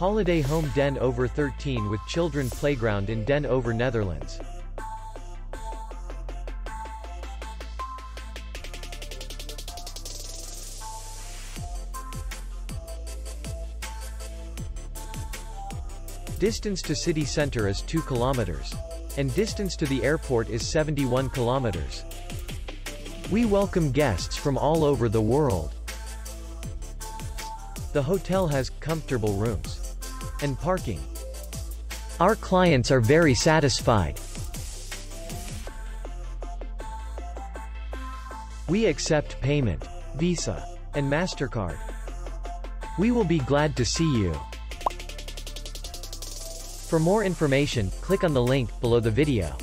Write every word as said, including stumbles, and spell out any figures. Holiday Home Den Oever thirteen with Children Playground in Den Oever, Netherlands. Distance to city center is two kilometers. And distance to the airport is seventy-one kilometers. We welcome guests from all over the world. The hotel has comfortable rooms and parking. Our clients are very satisfied. We accept payment, Visa, and MasterCard. We will be glad to see you. For more information, click on the link below the video.